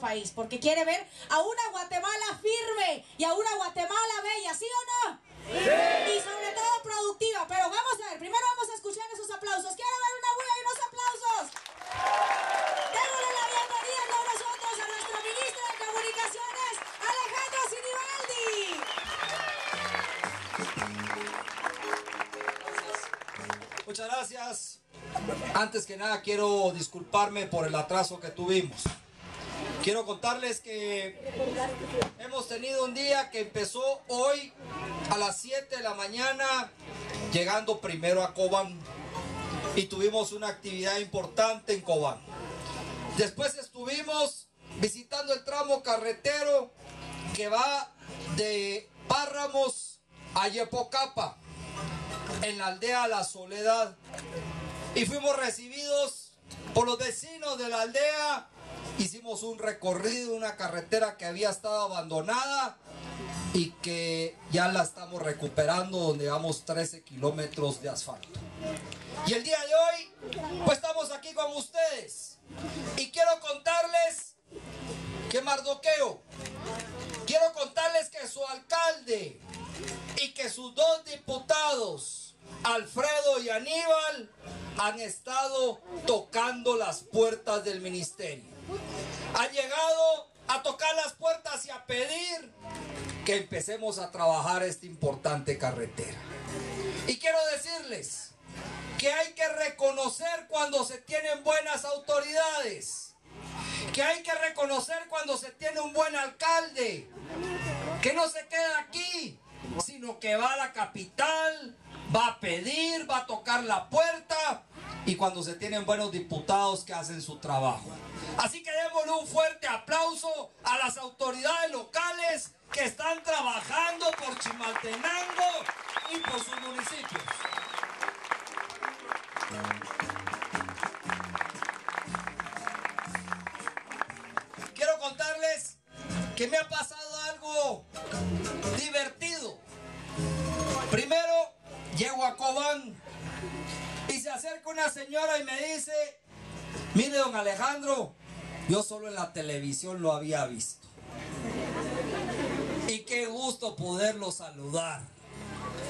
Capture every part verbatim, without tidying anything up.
país, porque quiere ver a una Guatemala firme y a una Guatemala bella, ¿sí o no? Sí. Y sobre todo productiva, pero vamos a ver, primero vamos a escuchar esos aplausos. ¿Quiere ver una bulla y unos aplausos? Démosle la bienvenida con nosotros a nuestro ministro de Comunicaciones, Alejandro Sinibaldi. Muchas gracias. Antes que nada quiero disculparme por el atraso que tuvimos. Quiero contarles que hemos tenido un día que empezó hoy a las siete de la mañana, llegando primero a Cobán, y tuvimos una actividad importante en Cobán. Después estuvimos visitando el tramo carretero que va de Páramos a Yepocapa, en la aldea La Soledad, y fuimos recibidos por los vecinos de la aldea. Hicimos un recorrido, una carretera que había estado abandonada y que ya la estamos recuperando, donde vamos trece kilómetros de asfalto. Y el día de hoy, pues estamos aquí con ustedes. Y quiero contarles que Mardoqueo, quiero contarles que su alcalde y que sus dos diputados, Alfredo y Aníbal, han estado tocando las puertas del ministerio. Han llegado a tocar las puertas y a pedir que empecemos a trabajar esta importante carretera. Y quiero decirles que hay que reconocer cuando se tienen buenas autoridades, que hay que reconocer cuando se tiene un buen alcalde, que no se queda aquí, sino que va a la capital, va a pedir, va a tocar la puerta, y cuando se tienen buenos diputados que hacen su trabajo. Así que démosle un fuerte aplauso a las autoridades locales que están trabajando por Chimaltenango y por sus municipios. Quiero contarles que me ha pasado algo divertido. Primero, llego a Cobán y se acerca una señora y me dice: mire, don Alejandro, yo solo en la televisión lo había visto. Y qué gusto poderlo saludar.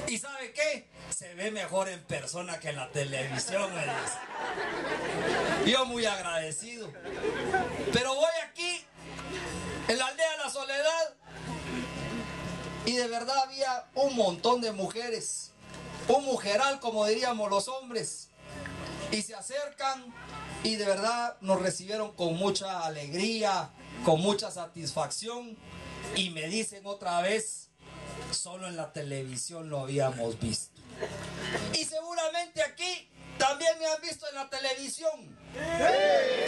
¿Y sabe qué? Se ve mejor en persona que en la televisión, me dice. Yo muy agradecido. Pero voy aquí, en la aldea de La Soledad, y de verdad había un montón de mujeres. Un mujeral, como diríamos los hombres. Y se acercan y de verdad nos recibieron con mucha alegría, con mucha satisfacción, y me dicen otra vez: solo en la televisión lo habíamos visto. Y seguramente aquí también me han visto en la televisión,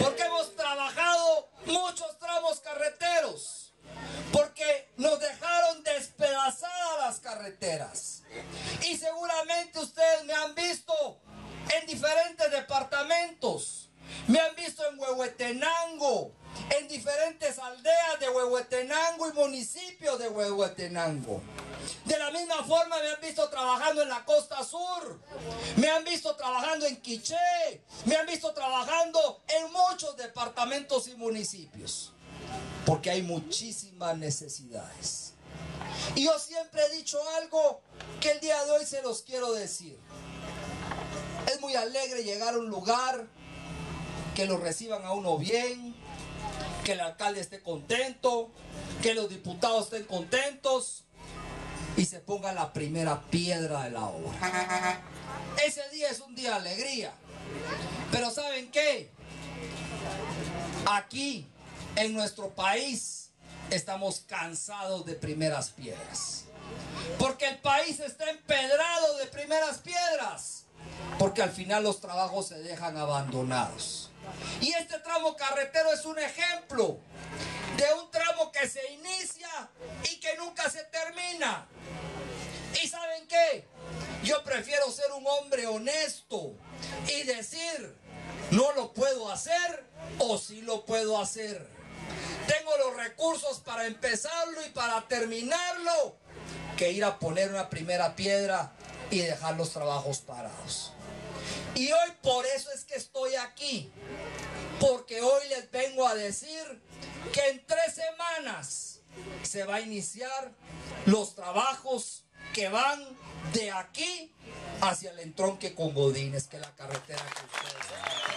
porque hemos trabajado muchos tramos carreteros, porque nos dejaron despedazadas las carreteras. Y seguramente ustedes me han visto en diferentes departamentos. Me han visto en Huehuetenango, en diferentes aldeas de Huehuetenango y municipios de Huehuetenango. De la misma forma me han visto trabajando en la costa sur, me han visto trabajando en Quiché, me han visto trabajando en muchos departamentos y municipios, porque hay muchísimas necesidades. Y yo siempre he dicho algo que el día de hoy se los quiero decir. Es muy alegre llegar a un lugar, que lo reciban a uno bien, que el alcalde esté contento, que los diputados estén contentos y se ponga la primera piedra de la obra. Ese día es un día de alegría. Pero ¿saben qué? Aquí, en nuestro país, estamos cansados de primeras piedras. Porque el país está empedrado de primeras piedras. Porque al final los trabajos se dejan abandonados. Y este tramo carretero es un ejemplo de un tramo que se inicia y que nunca se termina. ¿Y saben qué? Yo prefiero ser un hombre honesto y decir: no lo puedo hacer o sí lo puedo hacer. Tengo los recursos para empezarlo y para terminarlo, que ir a poner una primera piedra y dejar los trabajos parados. Y hoy por eso es que estoy aquí, porque hoy les vengo a decir que en tres semanas se va a iniciar los trabajos que van de aquí hacia el entronque con Godínez, que es la carretera que ustedes saben.